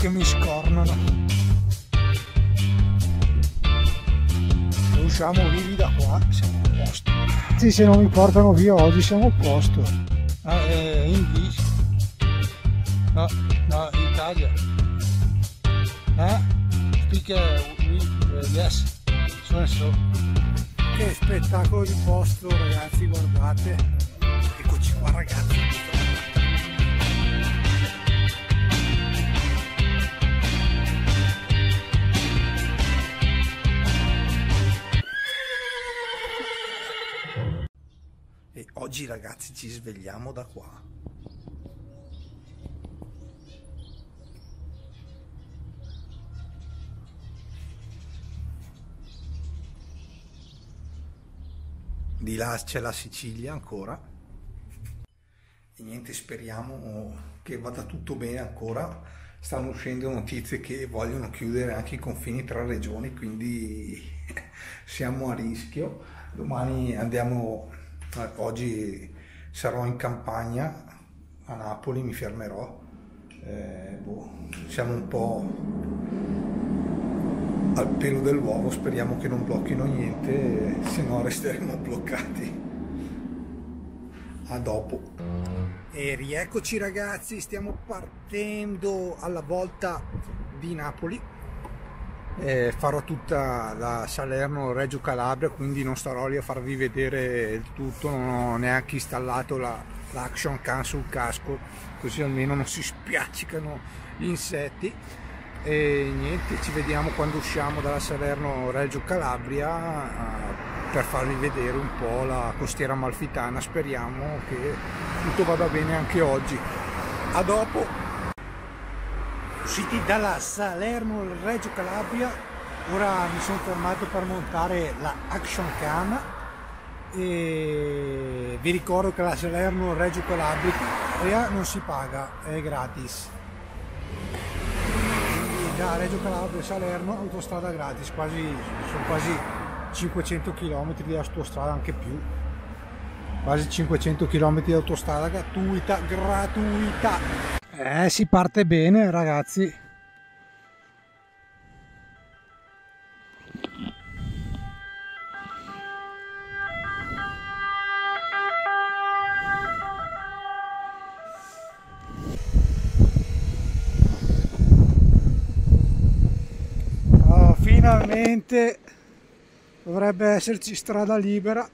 che mi scornano. E usciamo vivi da qua, siamo a posto. Sì, se non mi portano via oggi siamo a posto. In bici. No, no, Italia. Speak yes. Sono so. Che spettacolo di posto, ragazzi, guardate. Eccoci qua, ragazzi. E oggi, ragazzi, ci svegliamo da qua. Di là c'è la Sicilia ancora. E niente, speriamo che vada tutto bene ancora. Stanno uscendo notizie che vogliono chiudere anche i confini tra regioni, quindi siamo a rischio. Domani andiamo... Oggi sarò in campagna a Napoli, mi fermerò, siamo un po' al pelo dell'uovo, speriamo che non blocchino niente, se no resteremo bloccati. A dopo. E rieccoci, ragazzi, stiamo partendo alla volta di Napoli. Farò tutta la Salerno Reggio Calabria, quindi non starò lì a farvi vedere il tutto, non ho neanche installato l'action cam sul casco, così almeno non si spiaccicano gli insetti. E niente, ci vediamo quando usciamo dalla Salerno Reggio Calabria per farvi vedere un po' la costiera amalfitana. Speriamo che tutto vada bene anche oggi. A dopo. Usciti dalla Salerno Reggio Calabria, ora mi sono fermato per montare la action cam e vi ricordo che la Salerno Reggio Calabria non si paga, è gratis. E da Reggio Calabria a Salerno autostrada gratis, sono quasi 500 km di autostrada, anche più, quasi 500 km di autostrada gratuita. Si parte bene, ragazzi. Oh, finalmente dovrebbe esserci strada libera.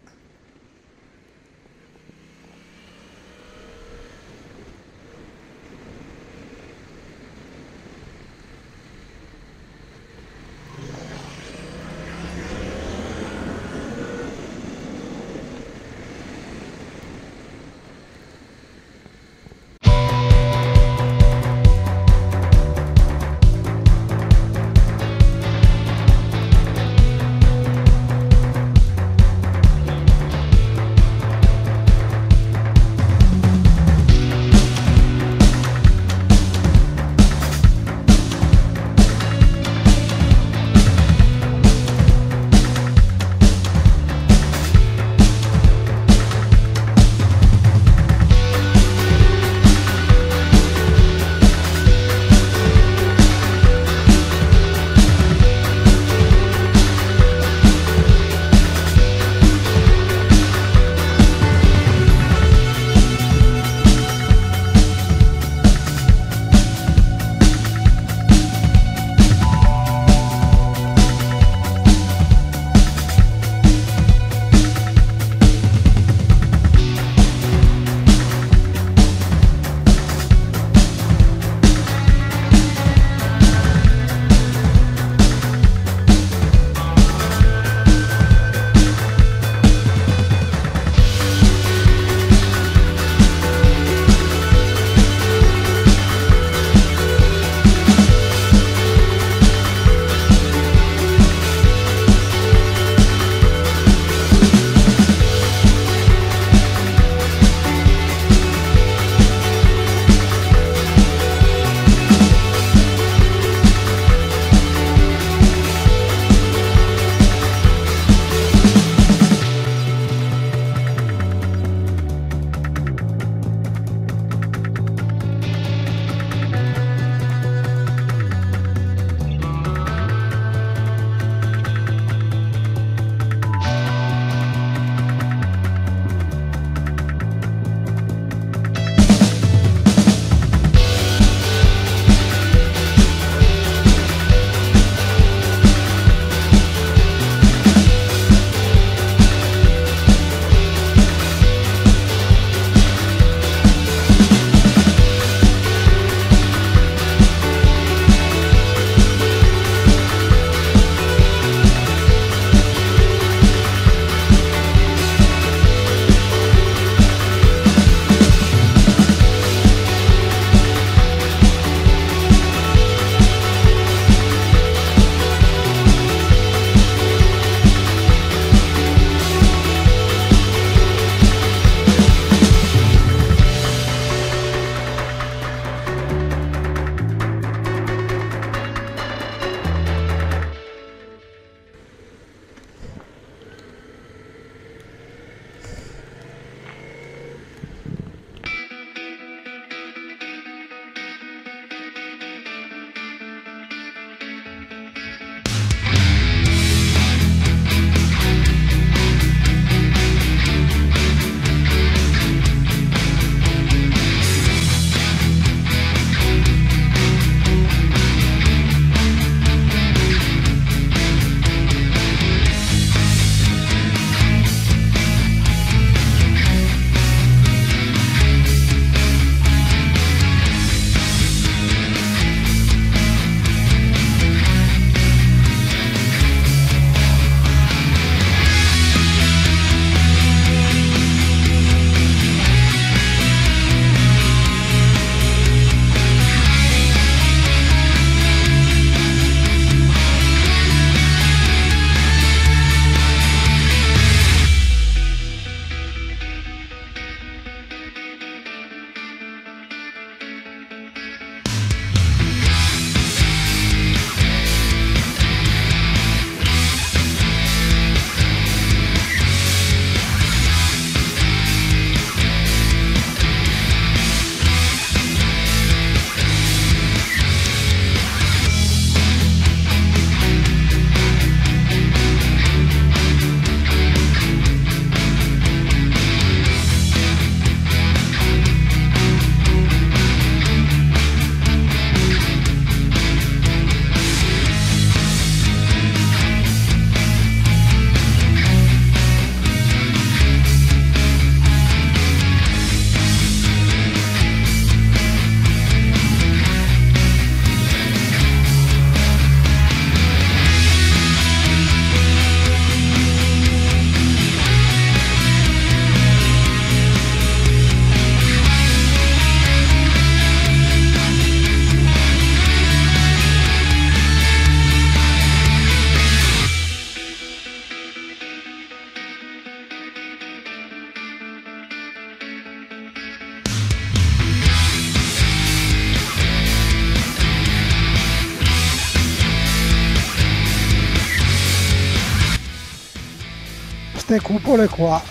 queste cupole qua,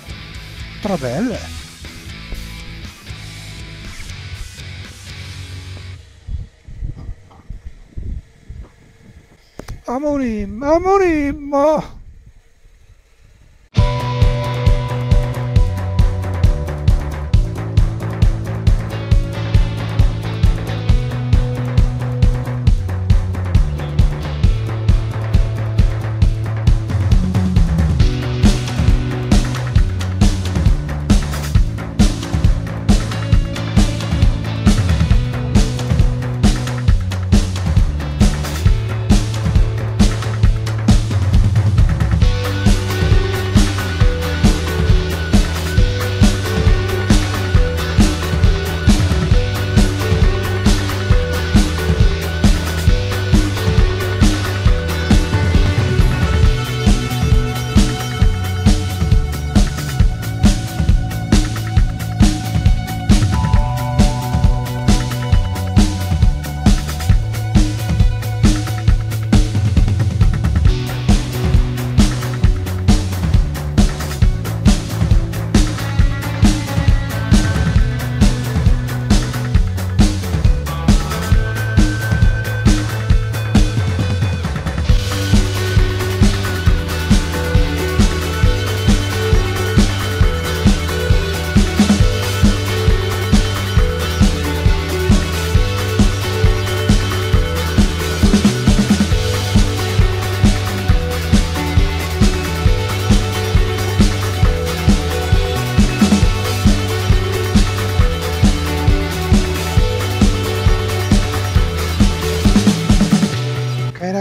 trabelle. Amorim, amorim, oh.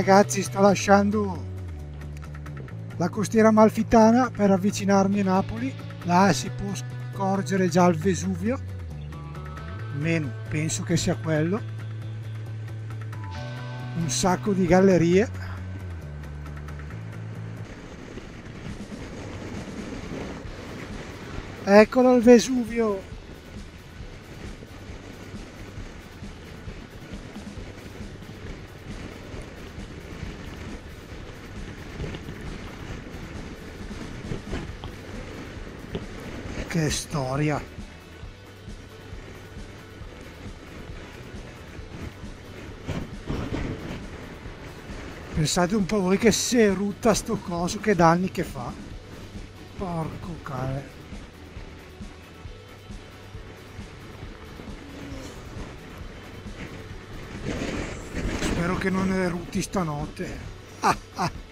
Ragazzi, sto lasciando la costiera amalfitana per avvicinarmi a Napoli. Là si può scorgere già il Vesuvio, almeno penso che sia quello, un sacco di gallerie. Eccolo il Vesuvio. Che storia! Pensate un po' voi che serutta sto coso, che danni che fa! Porco cane! Spero che non ne rutti stanotte! Ah, ah.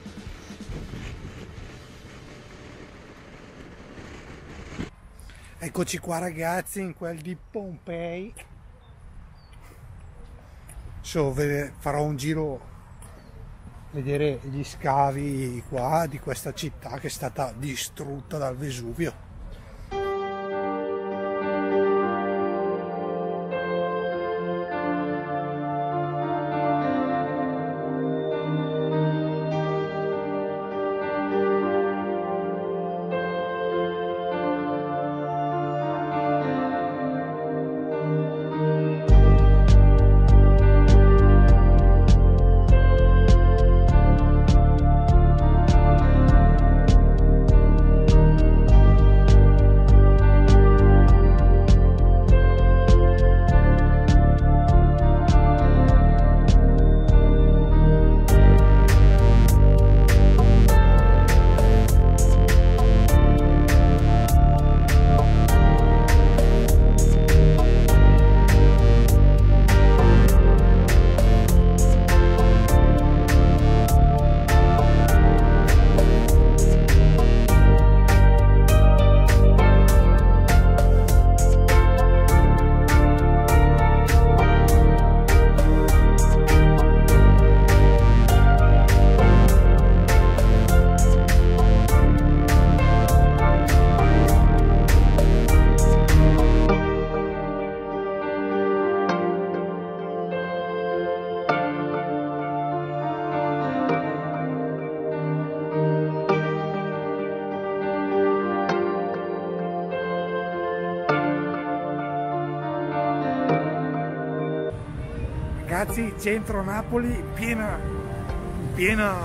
Eccoci qua ragazzi, in quel di Pompei. So, farò un giro, vedere gli scavi qua di questa città che è stata distrutta dal Vesuvio. Ragazzi, centro Napoli in piena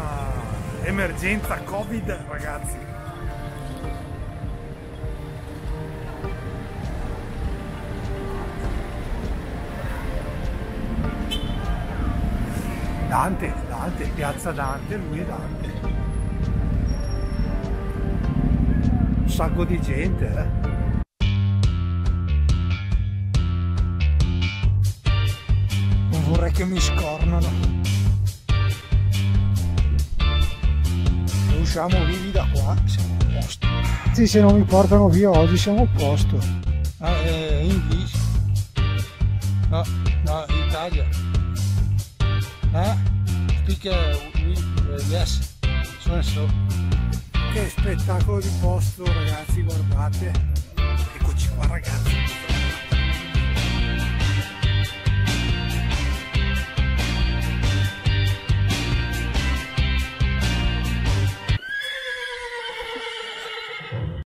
emergenza Covid, ragazzi. Dante, piazza Dante, lui è Dante. Un sacco di gente, Non vorrei che mi scornano. Se usciamo vivi da qua, siamo a posto. Sì, se non mi portano via oggi siamo a posto. In bici. No, in Italia. Yes. Che spettacolo di posto, ragazzi, guardate. Eccoci qua, ragazzi.